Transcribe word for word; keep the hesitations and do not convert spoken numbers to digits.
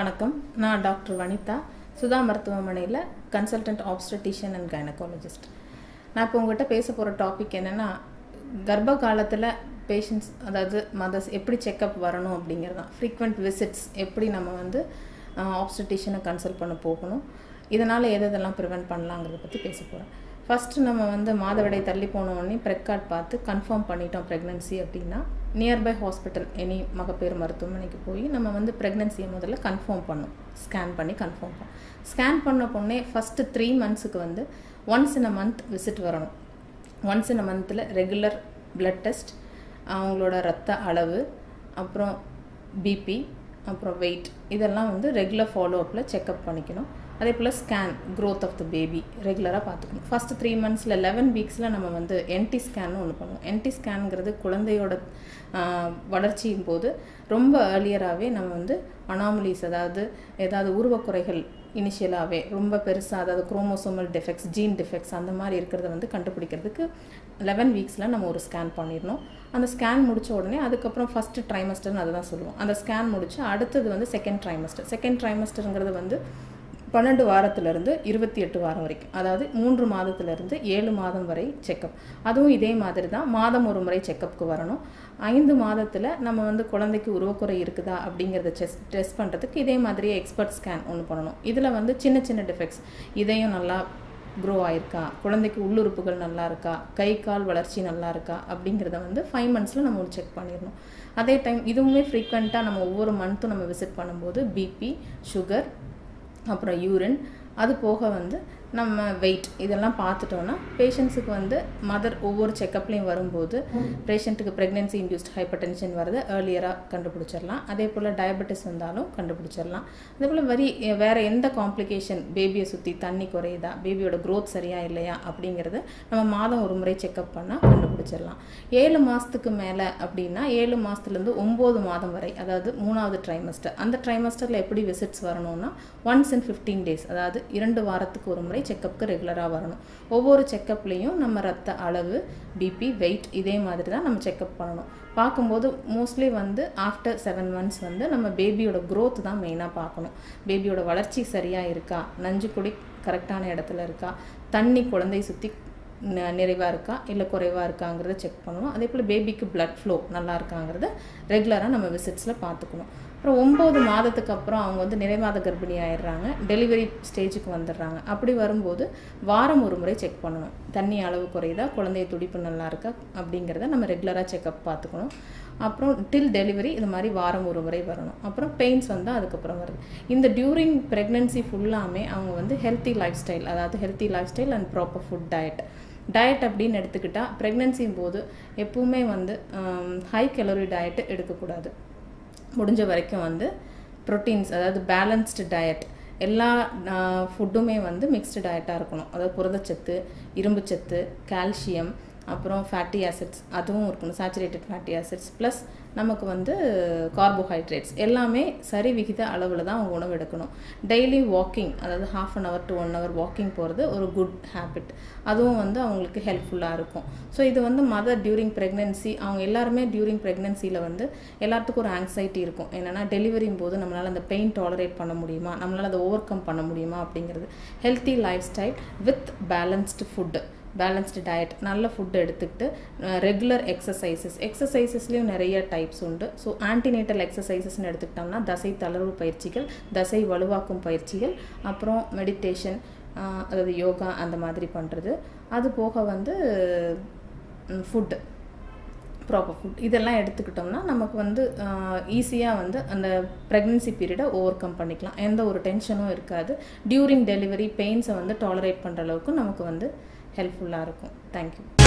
வணக்கம் நான் டாக்டர் வனிதா சுதா மருத்துவமனையில் கன்சல்டன்ட் ஆப்ஸ்டெடிஷியன் அண்ட் கைனகாலஜிஸ்ட் நான் இப்போ உங்கள்கிட்ட பேச போகிற டாபிக் என்னென்னா கர்ப்ப காலத்தில் பேஷண்ட்ஸ் அதாவது மதர்ஸ் எப்படி செக்கப் வரணும் அப்படிங்கிறது தான் ஃப்ரீக்வெண்ட் விசிட்ஸ் எப்படி நம்ம வந்து ஆப்ஸ்டெடிஷியனை கன்சல்ட் பண்ண போகணும் இதனால் எது எதெல்லாம் ப்ரிவெண்ட் பண்ணலாங்கிறத பற்றி பேச போகிறேன் ஃபஸ்ட்டு நம்ம வந்து மாதவிடை தள்ளி போனோடனே பிரெக் கார்ட் பார்த்து கன்ஃபார்ம் பண்ணிட்டோம் ப்ரெக்னன்சி அப்படின்னா நியர்பை ஹாஸ்பிட்டல் எனி மகப்பேறு மருத்துவமனைக்கு போய் நம்ம வந்து ப்ரெக்னன்சியை முதல்ல கன்ஃபார்ம் பண்ணோம் ஸ்கேன் பண்ணி கன்ஃபார்ம் பண்ணோம் ஸ்கேன் பண்ண பொண்ணே ஃபஸ்ட்டு த்ரீ மந்த்ஸுக்கு வந்து once in a month visit வரணும் ஒன்ஸ் இன் அ மந்தில் ரெகுலர் பிளட் டெஸ்ட் அவங்களோட ரத்த அளவு அப்புறம் பிபி அப்புறம் வெயிட் இதெல்லாம் வந்து ரெகுலர் ஃபாலோஅப்பில் செக்அப் பண்ணிக்கணும் அதே போல் scan growth of the baby ரெகுலராக பார்த்துக்கணும் ஃபஸ்ட்டு த்ரீ மந்த்ஸில் லெவன் வீக்ஸில் நம்ம வந்து என்டி ஸ்கேன் ஒன்று பண்ணுவோம் என்டி ஸ்கேனுங்கிறது குழந்தையோட வளர்ச்சியும் போது ரொம்ப ஏர்லியராகவே நம்ம வந்து அனாமலிஸ் அதாவது ஏதாவது உருவக்குறைகள் இனிஷியலாகவே ரொம்ப பெருசாக அதாவது குரோமோசோமல் டிஃபெக்ட்ஸ் ஜீன் டிஃபெக்ட்ஸ் அந்த மாதிரி இருக்கிறத வந்து கண்டுபிடிக்கிறதுக்கு லெவன் வீக்ஸில் நம்ம ஒரு ஸ்கேன் பண்ணிடணும் அந்த ஸ்கேன் முடித்த உடனே அதுக்கப்புறம் ஃபஸ்ட்டு ட்ரைமஸ்டர்னு அதை தான் சொல்லுவோம் அந்த ஸ்கேன் முடிச்சு அடுத்தது வந்து செகண்ட் ட்ரைமஸ்டர் செகண்ட் ட்ரைமஸ்டருங்கிறது வந்து பன்னெண்டு வாரத்திலிருந்து இருபத்தி எட்டு வாரம் வரைக்கும் அதாவது மூன்று மாதத்திலிருந்து ஏழு மாதம் வரை செக்கப் அதுவும் இதே மாதிரி தான் மாதம் ஒரு முறை செக்கப்புக்கு வரணும் ஐந்து மாதத்தில் நம்ம வந்து குழந்தைக்கு உருவக்குறை இருக்குதா அப்படிங்கிறத செஸ் டெஸ்ட் பண்ணுறதுக்கு இதே மாதிரியே எக்ஸ்பர்ட் ஸ்கேன் ஒன்று பண்ணணும் இதில் வந்து சின்ன சின்ன டிஃபெக்ட்ஸ் இதையும் நல்லா க்ரோ ஆயிருக்கா குழந்தைக்கு உள்ளுறுப்புகள் நல்லா இருக்கா கை கால் வளர்ச்சி நல்லா இருக்கா அப்படிங்கிறத வந்து ஃபைவ் மந்த்ஸில் நம்ம ஒரு செக் பண்ணிடணும் அதே டைம் இதுவுமே ஃப்ரீக்வெண்ட்டாக நம்ம ஒவ்வொரு மந்த்தும் நம்ம விசிட் பண்ணும்போது பிபி சுகர் அப்புறம் யூரின் அது போக வந்து நம்ம வெயிட் இதெல்லாம் பார்த்துட்டோன்னா பேஷண்ட்ஸுக்கு வந்து மதர் ஒவ்வொரு செக்கப்லேயும் வரும்போது பேஷண்ட்டுக்கு ப்ரெக்னென்சி இன்டியூஸ்ட் ஹைப்பர் டென்ஷன் வரதை ஏர்லியராக கண்டுபிடிச்சிடலாம் அதே போல் டயபெட்டிஸ் வந்தாலும் கண்டுபிடிச்சிடலாம் அதே போல் வரி வேறு எந்த காம்ப்ளிகேஷன் பேபியை சுற்றி தண்ணி குறையுதா பேபியோட க்ரோத் சரியாக இல்லையா அப்படிங்கிறத நம்ம மாதம் ஒரு முறை செக்கப் பண்ணால் கண்டுபிடிச்சிடலாம் ஏழு மாதத்துக்கு மேலே அப்படின்னா ஏழு மாதத்துலேருந்து ஒம்பது மாதம் வரை அதாவது மூணாவது ட்ரைமஸ்டர் அந்த ட்ரைமஸ்டரில் எப்படி விசிட்ஸ் வரணும்னா ஒன்ஸ் இன் ஃபிஃப்டீன் டேஸ் அதாவது இரண்டு வாரத்துக்கு ஒரு முறை செக்கப்புக்கு ரெகுலராக வரணும் ஒவ்வொரு செக்கப்லேயும் நம்ம ரத்த அளவு பிபி வெயிட் இதே மாதிரி தான் நம்ம செக்கப் பண்ணணும் பார்க்கும்போது மோஸ்ட்லி வந்து ஆஃப்டர் செவன் மந்த்ஸ் வந்து நம்ம பேபியோட க்ரோத் தான் மெயினாக பார்க்கணும் பேபியோட வளர்ச்சி சரியாக இருக்கா நஞ்சு குடி கரெக்டான இடத்துல இருக்கா தண்ணி குழந்தை சுற்றி நிறைவாக இருக்கா இல்லை குறைவாக இருக்காங்கிறத செக் பண்ணணும் அதே போல் பேபிக்கு பிளட் ஃப்ளோ நல்லா இருக்காங்கிறத ரெகுலராக நம்ம விசிட்ஸில் பார்த்துக்கணும் அப்புறம் ஒம்பது மாதத்துக்கு அப்புறம் அவங்க வந்து நிறைமாத கர்ப்பிணி ஆயிடுறாங்க டெலிவரி ஸ்டேஜுக்கு வந்துடுறாங்க அப்படி வரும்போது வாரம் ஒரு முறை செக் பண்ணணும் தண்ணி அளவு குறையுதா குழந்தைய துடிப்பு நல்லா இருக்கா அப்படிங்கிறத நம்ம ரெகுலராக செக்கப் பார்த்துக்கணும் அப்புறம் டில் டெலிவரி இது மாதிரி வாரம் ஒரு முறை வரணும் அப்புறம் பெயின்ஸ் வந்தால் அதுக்கப்புறம் வருது இந்த டியூரிங் ப்ரெக்னென்சி ஃபுல்லாமே அவங்க வந்து ஹெல்த்தி லைஃப் ஸ்டைல் அதாவது healthy life style and proper food diet diet அப்படின்னு எடுத்துக்கிட்டால் ப்ரெக்னென்சியும் போது எப்பவுமே வந்து ஹை கலோரி டயட்டு எடுக்கக்கூடாது முடிஞ்ச வரைக்கும் வந்து ப்ரோட்டீன்ஸ் அதாவது பேலன்ஸ்டு டயட் எல்லா ஃபுட்டுமே வந்து மிக்ஸ்டு டயட்டாக இருக்கணும் அதாவது புரதச்சத்து இரும்புச்சத்து கால்சியம் அப்புறம் ஃபேட்டி ஆசிட்ஸ் அதுவும் இருக்கணும் சேச்சுரேட்டட் ஃபேட்டி ஆசிட்ஸ் ப்ளஸ் நமக்கு வந்து கார்போஹைட்ரேட்ஸ் எல்லாமே சரி விகித அளவில் தான் அவங்க உணவு எடுக்கணும் டெய்லி வாக்கிங் அதாவது half an hour to one hour walking போகிறது ஒரு குட் ஹேபிட் அதுவும் வந்து அவங்களுக்கு ஹெல்ப்ஃபுல்லாக இருக்கும் ஸோ இது வந்து மதர் டியூரிங் ப்ரெக்னென்சி அவங்க எல்லாருமே டியூரிங் ப்ரெக்னென்சியில் வந்து எல்லாத்துக்கும் ஒரு ஆங்ஸைட்டி இருக்கும் என்னென்னா டெலிவரியும் போது நம்மளால் அந்த பெயின் டாலரேட் பண்ண முடியுமா நம்மளால் அதை ஓவர் கம் பண்ண முடியுமா அப்படிங்கிறது healthy life style with balanced food balanced diet நல்ல ஃபுட்டு எடுத்துக்கிட்டு ரெகுலர் எக்ஸசைசஸ் எக்ஸசைசஸ்லேயும் நிறைய டைப்ஸ் உண்டு ஸோ ஆன்டினேட்டல் எக்ஸசைசஸ்ன்னு எடுத்துக்கிட்டோம்னா தசை தளர்வு பயிற்சிகள் தசை வலுவாக்கும் பயிற்சிகள் அப்புறம் மெடிடேஷன் அதாவது யோகா அந்த மாதிரி பண்ணுறது அது போக வந்து ஃபுட்டு ப்ராப்பர் ஃபுட் இதெல்லாம் எடுத்துக்கிட்டோம்னா நமக்கு வந்து ஈஸியாக வந்து அந்த ப்ரெக்னன்சி பீரியடை ஓவர் கம் பண்ணிக்கலாம் எந்த ஒரு டென்ஷனும் இருக்காது டியூரிங் டெலிவரி பெயின்ஸை வந்து டாலரேட் பண்ணுற அளவுக்கு நமக்கு வந்து ஹெல்ப்ஃபுல்லாக இருக்கும் தேங்க்யூ